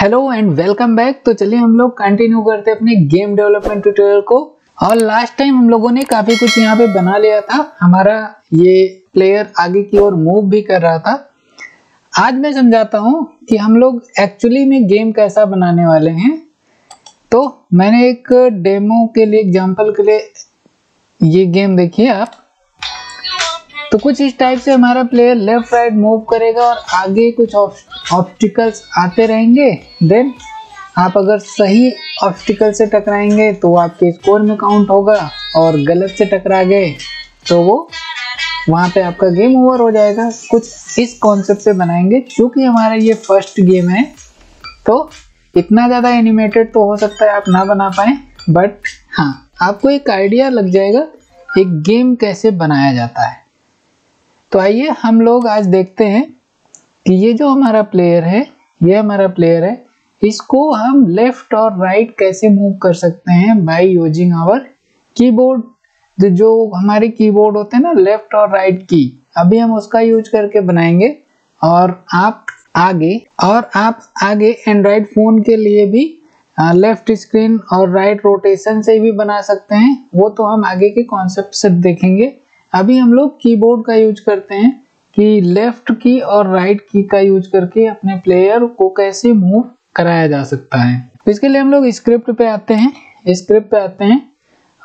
Hello and welcome back. तो चलिए हम लोग कंटिन्यू करते हैं अपने गेम डेवलपमेंट ट्यूटोरियल को। और लास्ट टाइम हम लोगों ने काफी कुछ यहाँ पे बना लिया था, हमारा ये प्लेयर आगे की ओर मूव भी कर रहा था। आज मैं समझाता हूँ कि हम लोग एक्चुअली में गेम कैसा बनाने वाले हैं। तो मैंने एक डेमो के लिए, एग्जाम्पल के लिए ये गेम देखिए आप। तो कुछ इस टाइप से हमारा प्लेयर लेफ्ट राइट मूव करेगा और आगे कुछ ऑब्स्टिकल्स आते रहेंगे। देन आप अगर सही ऑब्स्टिकल से टकराएंगे तो आपके स्कोर में काउंट होगा, और गलत से टकरा गए तो वो वहाँ पे आपका गेम ओवर हो जाएगा। कुछ इस कॉन्सेप्ट से बनाएंगे। क्योंकि हमारा ये फर्स्ट गेम है तो इतना ज़्यादा एनिमेटेड तो हो सकता है आप ना बना पाएँ, बट हाँ आपको एक आइडिया लग जाएगा एक गेम कैसे बनाया जाता है। तो आइए हम लोग आज देखते हैं कि ये जो हमारा प्लेयर है, ये हमारा प्लेयर है, इसको हम लेफ़्ट और राइट कैसे मूव कर सकते हैं बाई यूजिंग आवर कीबोर्ड। जो हमारे कीबोर्ड होते हैं ना लेफ़्ट और राइट की, अभी हम उसका यूज करके बनाएंगे। और आप आगे एंड्रॉयड फ़ोन के लिए भी लेफ़्ट स्क्रीन और राइट रोटेशन से भी बना सकते हैं। वो तो हम आगे के कॉन्सेप्ट से देखेंगे। अभी हम लोग कीबोर्ड का यूज करते हैं कि लेफ्ट की और राइट की का यूज करके अपने प्लेयर को कैसे मूव कराया जा सकता है। तो इसके लिए हम लोग स्क्रिप्ट पे आते हैं, स्क्रिप्ट पे आते हैं,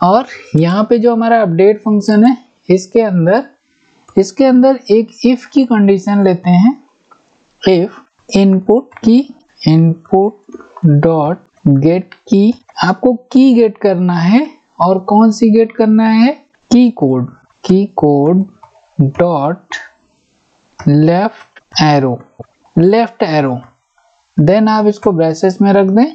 और यहाँ पे जो हमारा अपडेट फंक्शन है इसके अंदर एक इफ की कंडीशन लेते हैं। If input key, input dot get key, आपको की गेट करना है। और कौन सी गेट करना है? Key code, key code dot left arrow, left arrow. Then आप इसको ब्रेसेस में रख दें।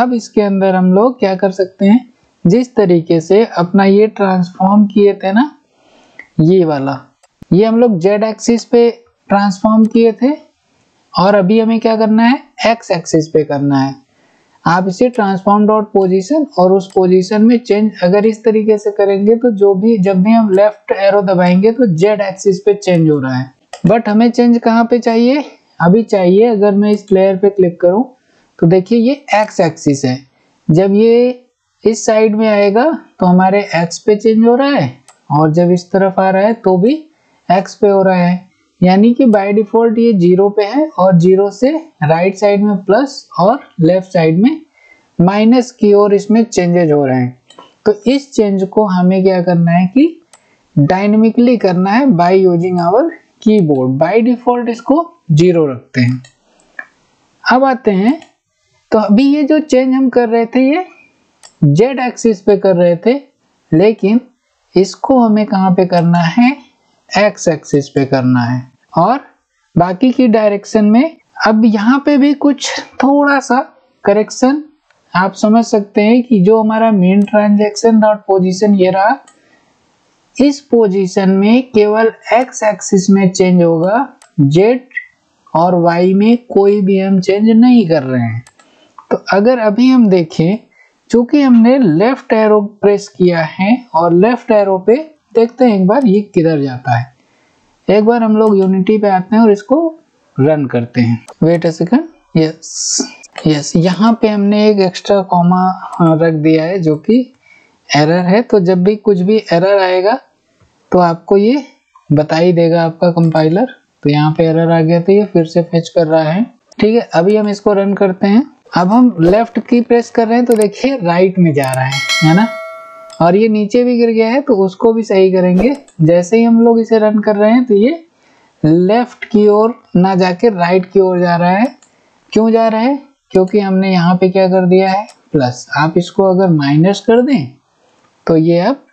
अब इसके अंदर हम लोग क्या कर सकते हैं, जिस तरीके से अपना ये ट्रांसफॉर्म किए थे ना, ये वाला, ये हम लोग जेड एक्सिस पे ट्रांसफॉर्म किए थे, और अभी हमें क्या करना है, एक्स एक्सिस पे करना है। आप इसे ट्रांसफॉर्म डॉट पोजीशन और उस पोजीशन में चेंज अगर इस तरीके से करेंगे तो जब भी हम लेफ्ट एरो दबाएंगे तो जेड एक्सिस पे चेंज हो रहा है। बट हमें चेंज कहाँ पे चाहिए? अभी चाहिए, अगर मैं इस प्लेयर पे क्लिक करूँ तो देखिए ये एक्स एक्सिस है। जब ये इस साइड में आएगा तो हमारे एक्स पे चेंज हो रहा है, और जब इस तरफ आ रहा है तो भी एक्स पे हो रहा है। यानी कि बाय डिफॉल्ट ये जीरो पे है, और जीरो से राइट साइड में प्लस और लेफ्ट साइड में माइनस की ओर इसमें चेंजेज हो रहे हैं। तो इस चेंज को हमें क्या करना है कि डायनेमिकली करना है by using our keyboard. By default इसको जीरो रखते हैं। अब आते हैं, तो अभी ये जो चेंज हम कर रहे थे ये जेड एक्सिस पे कर रहे थे, लेकिन इसको हमें कहाँ पे करना है, एक्स एक्सिस पे करना है। और बाकी की डायरेक्शन में अब यहाँ पे भी कुछ थोड़ा सा करेक्शन आप समझ सकते हैं कि जो हमारा मेन ट्रांजैक्शन डॉट पोजीशन ये रहा, इस पोजीशन में केवल एक्स एक्सिस में चेंज होगा, जेड और वाई में कोई भी हम चेंज नहीं कर रहे हैं। तो अगर अभी हम देखें, चूंकि हमने लेफ्ट एरो प्रेस किया है, और लेफ्ट एरो पे देखते हैं एक बार ये किधर जाता है। एक बार हम लोग यूनिटी पे आते हैं और इसको रन करते हैं। वेट अ सेकंड, यस, यहाँ पे हमने एक एक्स्ट्रा कॉमा रख दिया है जो कि एरर है। तो जब भी कुछ भी एरर आएगा तो आपको ये बता ही देगा आपका कंपाइलर। तो यहाँ पे एरर आ गया तो ये फिर से फेच कर रहा है। ठीक है, अभी हम इसको रन करते हैं। अब हम लेफ्ट की प्रेस कर रहे हैं तो देखिए राइट में जा रहा है ना, और ये नीचे भी गिर गया है तो उसको भी सही करेंगे। जैसे ही हम लोग इसे रन कर रहे हैं तो ये लेफ्ट की ओर ना जाके राइट की ओर जा रहा है। क्यों जा रहा है? क्योंकि हमने यहाँ पे क्या कर दिया है, प्लस। आप इसको अगर माइनस कर दें तो ये अब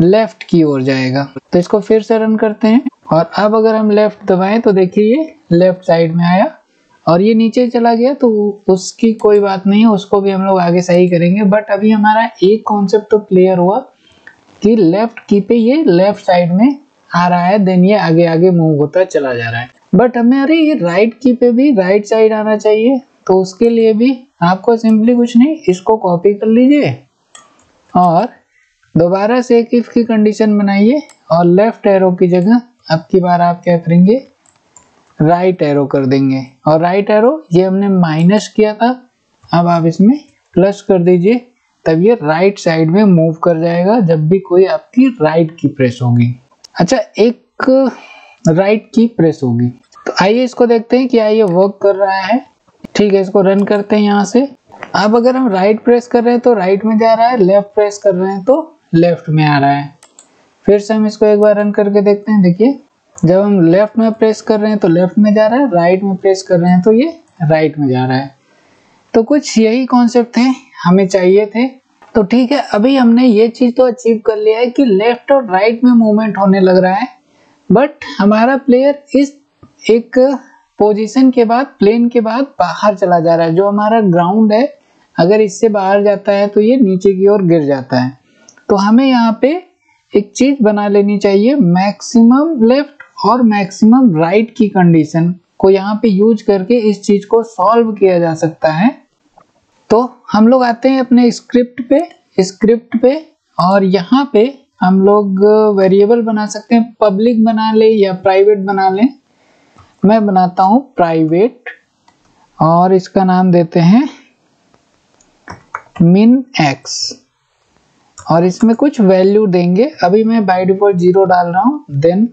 लेफ्ट की ओर जाएगा। तो इसको फिर से रन करते हैं, और अब अगर हम लेफ्ट दबाएं तो देखिए ये लेफ्ट साइड में आया और ये नीचे चला गया। तो उसकी कोई बात नहीं है, उसको भी हम लोग आगे सही करेंगे। बट अभी हमारा एक कॉन्सेप्ट तो क्लियर हुआ कि लेफ्ट की पे ये लेफ्ट साइड में आ रहा है, देन ये आगे आगे मूव होता चला जा रहा है। बट हमें अरे ये राइट की पे भी राइट साइड आना चाहिए। तो उसके लिए भी आपको सिंपली कुछ नहीं, इसको कॉपी कर लीजिए और दोबारा से एक इफ की कंडीशन बनाइए, और लेफ्ट एरो की जगह अब की बार आप क्या करेंगे, राइट एरो कर देंगे। और राइट एरो ये हमने माइनस किया था अब आप इसमें प्लस कर दीजिए, तब ये राइट साइड में मूव कर जाएगा जब भी कोई आपकी राइट की प्रेस होगी। अच्छा, एक राइट की प्रेस होगी, तो आइए इसको देखते हैं कि आइए वर्क कर रहा है। ठीक है, इसको रन करते हैं यहाँ से। अब अगर हम राइट प्रेस कर रहे हैं तो राइट में जा रहा है, लेफ्ट प्रेस कर रहे हैं तो लेफ्ट में आ रहा है। फिर से हम इसको एक बार रन करके देखते हैं। देखिए, जब हम लेफ्ट में प्रेस कर रहे हैं तो लेफ्ट में जा रहा है, राइट में प्रेस कर रहे हैं तो ये राइट में जा रहा है। तो कुछ यही कॉन्सेप्ट थे हमें चाहिए थे। तो ठीक है, अभी हमने ये चीज़ तो अचीव कर लिया है कि लेफ्ट और राइट में मूवमेंट होने लग रहा है, बट हमारा प्लेयर इस एक पोजीशन के बाद, प्लेन के बाद बाहर चला जा रहा है। जो हमारा ग्राउंड है, अगर इससे बाहर जाता है तो ये नीचे की ओर गिर जाता है। तो हमें यहाँ पे एक चीज़ बना लेनी चाहिए, मैक्सिमम लेफ्ट और मैक्सिमम राइट की कंडीशन को यहाँ पे यूज करके इस चीज़ को सॉल्व किया जा सकता है। तो हम लोग आते हैं अपने स्क्रिप्ट पे और यहाँ पे हम लोग वेरिएबल बना सकते हैं, पब्लिक बना ले या प्राइवेट बना लें। मैं बनाता हूँ प्राइवेट और इसका नाम देते हैं मिन एक्स और इसमें कुछ वैल्यू देंगे। अभी मैं बाय डिफॉल्ट 0 डाल रहा हूँ। देन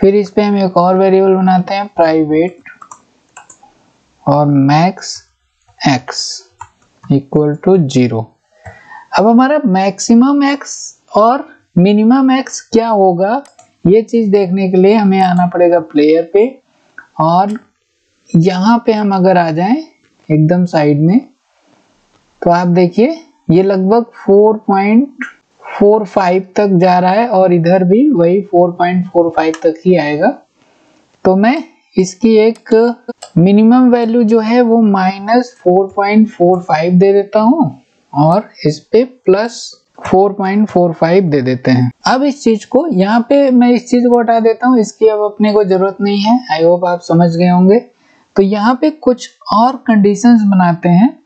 फिर इस पे हम एक और वेरिएबल बनाते हैं प्राइवेट और मैक्स एक्स इक्वल टू 0। अब हमारा मैक्सिमम एक्स और मिनिमम एक्स क्या होगा ये चीज़ देखने के लिए हमें आना पड़ेगा प्लेयर पे, और यहाँ पे हम अगर आ जाएं एकदम साइड में तो आप देखिए ये लगभग 4.45 तक जा रहा है और इधर भी वही 4.45 तक ही आएगा। तो मैं इसकी एक मिनिमम वैल्यू जो है वो -4.45 दे देता हूँ और इस पे प्लस 4.45 दे देते हैं। अब इस चीज़ को यहाँ पे मैं इस चीज़ को हटा देता हूँ, इसकी अब अपने को ज़रूरत नहीं है। आई होप आप समझ गए होंगे। तो यहाँ पे कुछ और कंडीशंस बनाते हैं।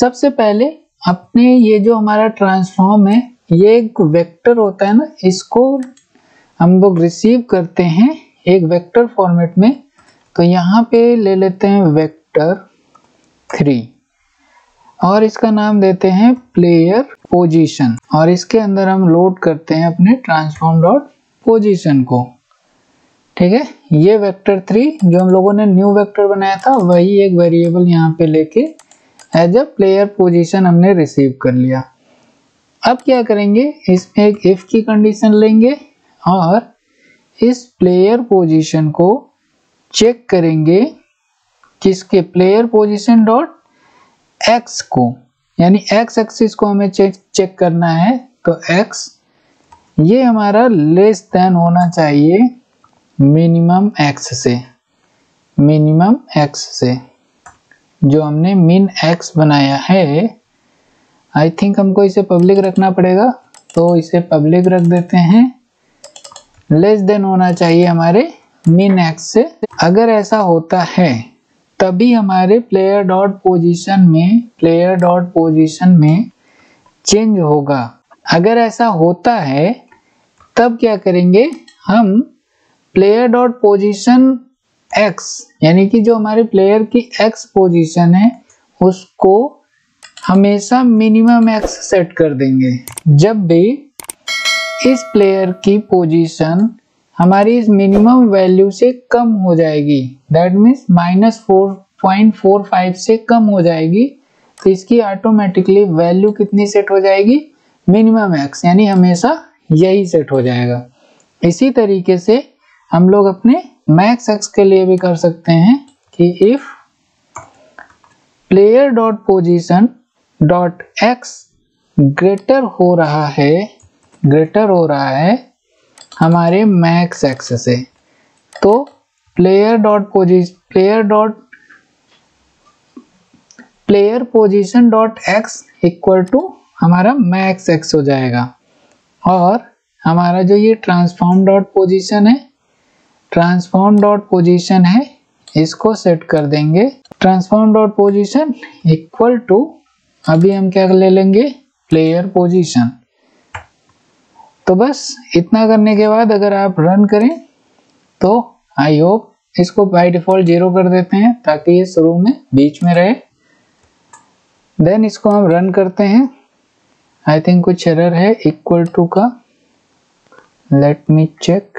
सबसे पहले अपने ये जो हमारा ट्रांसफॉर्म है, ये एक वेक्टर होता है ना, इसको हम लोग रिसीव करते हैं एक वेक्टर फॉर्मेट में। तो यहाँ पे ले लेते हैं वेक्टर 3 और इसका नाम देते हैं प्लेयर पोजीशन और इसके अंदर हम लोड करते हैं अपने ट्रांसफॉर्म डॉट पोजीशन को। ठीक है, ये वेक्टर 3 जो हम लोगों ने न्यू वेक्टर बनाया था, वही एक वेरिएबल यहाँ पे लेके एज अ प्लेयर पोजीशन हमने रिसीव कर लिया। अब क्या करेंगे, इसमें एक इफ की कंडीशन लेंगे और इस प्लेयर पोजीशन को चेक करेंगे किसके, प्लेयर पोजीशन डॉट एक्स को, यानी एक्स एक्सिस को हमें चेक करना है। तो एक्स ये हमारा लेस देन होना चाहिए मिनिमम एक्स से जो हमने मिन एक्स बनाया है। आई थिंक हमको इसे पब्लिक रखना पड़ेगा, तो इसे पब्लिक रख देते हैं। लेस देन होना चाहिए हमारे मिन एक्स से। अगर ऐसा होता है तभी हमारे प्लेयर डॉट पोजीशन में चेंज होगा। अगर ऐसा होता है तब क्या करेंगे, हम प्लेयर डॉट पोजीशन एक्स यानी कि जो हमारे प्लेयर की एक्स पोजीशन है उसको हमेशा मिनिमम एक्स सेट कर देंगे। जब भी इस प्लेयर की पोजीशन हमारी इस मिनिमम वैल्यू से कम हो जाएगी, दैट मीन्स -4.45 से कम हो जाएगी, तो इसकी ऑटोमेटिकली वैल्यू कितनी सेट हो जाएगी, मिनिमम एक्स, यानी हमेशा यही सेट हो जाएगा। इसी तरीके से हम लोग अपने मैक्स एक्स के लिए भी कर सकते हैं कि if player dot position dot X greater हो रहा है हमारे मैक्स एक्स से, तो player position dot X equal to हमारा मैक्स एक्स हो जाएगा। और हमारा जो ये ट्रांसफॉर्म डॉट पोजीशन है इसको सेट कर देंगे transform dot position equal to, अभी हम क्या ले लेंगे, प्लेयर पोजीशन। तो बस इतना करने के बाद अगर आप रन करें तो आई होप इसको बाय डिफॉल्ट 0 कर देते हैं ताकि ये शुरू में बीच में रहे। देन इसको हम रन करते हैं। आई थिंक कुछ एरर है इक्वल टू का, लेट मी चेक।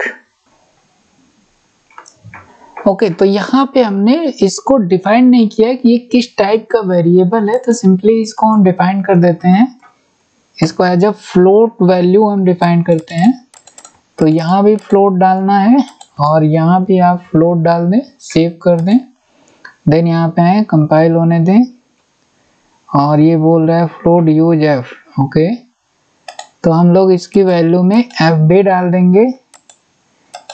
ओके, तो यहाँ पे हमने इसको डिफाइन नहीं किया कि ये किस टाइप का वेरिएबल है, तो सिंपली इसको हम डिफाइन कर देते हैं। इसको एज अ फ्लोट वैल्यू हम डिफाइन करते हैं, तो यहाँ भी फ्लोट डालना है और यहाँ भी आप फ्लोट डाल दें, सेव कर दें। देन यहाँ पे आए, कंपाइल होने दें और ये बोल रहा है फ्लोट यूज एफ। ओके, तो हम लोग इसकी वैल्यू में एफ भी डाल देंगे,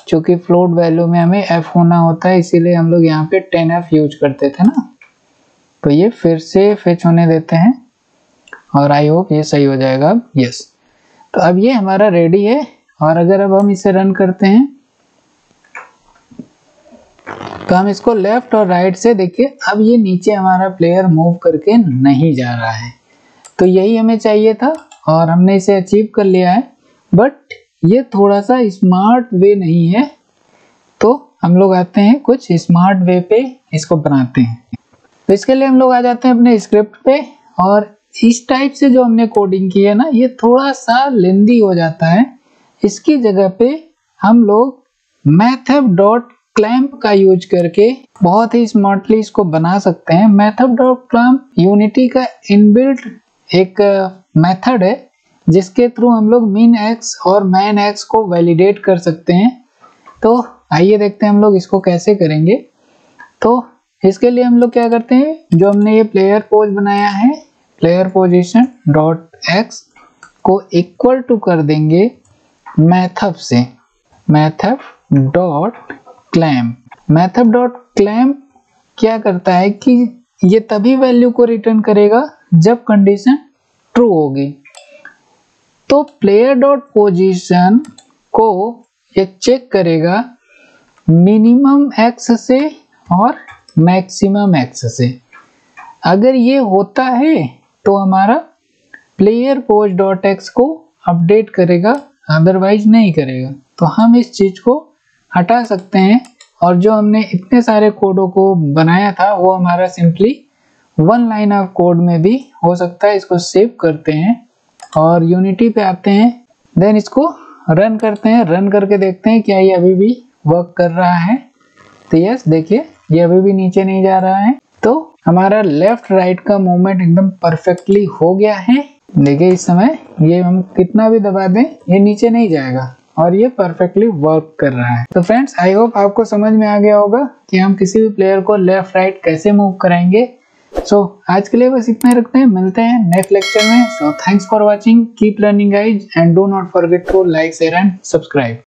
क्योंकि फ्लोट वैल्यू में हमें एफ होना होता है, इसीलिए हम लोग यहाँ पे 10f यूज करते थे ना। तो ये फिर से फेच होने देते हैं और आई होप ये सही हो जाएगा अब। यस, तो अब ये हमारा रेडी है और अगर अब हम इसे रन करते हैं तो हम इसको लेफ्ट और राइट से देखिए, अब ये नीचे हमारा प्लेयर मूव करके नहीं जा रहा है। तो यही हमें चाहिए था और हमने इसे अचीव कर लिया है, बट ये थोड़ा सा स्मार्ट वे नहीं है, तो हम लोग आते हैं कुछ स्मार्ट वे पे इसको बनाते हैं। तो इसके लिए हम लोग आ जाते हैं अपने स्क्रिप्ट पे, और इस टाइप से जो हमने कोडिंग की है ना, ये थोड़ा सा लेंदी हो जाता है। इसकी जगह पे हम लोग मैथड डॉट क्लैम्प का यूज करके बहुत ही स्मार्टली इसको बना सकते हैं। मैथड डॉट क्लैम्प यूनिटी का इनबिल्ट एक मेथड है, जिसके थ्रू हम लोग मिन एक्स और मैन एक्स को वैलिडेट कर सकते हैं। तो आइए देखते हैं हम लोग इसको कैसे करेंगे। तो इसके लिए हम लोग क्या करते हैं, जो हमने ये प्लेयर पोज बनाया है, प्लेयर पोजिशन डॉट एक्स को इक्वल टू कर देंगे मैथड से, method dot clamp. Method dot clamp क्या करता है कि ये तभी वैल्यू को रिटर्न करेगा जब कंडीशन ट्रू होगी। तो प्लेयर डॉट पोजिशन को ये चेक करेगा मिनिमम एक्स से और मैक्सिमम एक्स से। अगर ये होता है तो हमारा प्लेयर पोज डॉट एक्स को अपडेट करेगा, अदरवाइज नहीं करेगा। तो हम इस चीज को हटा सकते हैं, और जो हमने इतने सारे कोडों को बनाया था वो हमारा simply one line of code में भी हो सकता है। इसको सेव करते हैं और यूनिटी पे आते हैं, देन इसको रन करते हैं। रन करके देखते हैं क्या ये अभी भी वर्क कर रहा है। तो यस, देखिए ये अभी भी नीचे नहीं जा रहा है। तो हमारा लेफ्ट राइट का मूवमेंट एकदम परफेक्टली हो गया है। देखिए इस समय ये हम कितना भी दबा दें ये नीचे नहीं जाएगा और ये परफेक्टली वर्क कर रहा है। तो फ्रेंड्स, आई होप आपको समझ में आ गया होगा कि हम किसी भी प्लेयर को लेफ्ट राइट कैसे मूव कराएंगे। सो आज के लिए बस इतना रखते हैं, मिलते हैं नेक्स्ट लेक्चर में। So thanks for watching, keep learning guys and do not forget to like share and subscribe.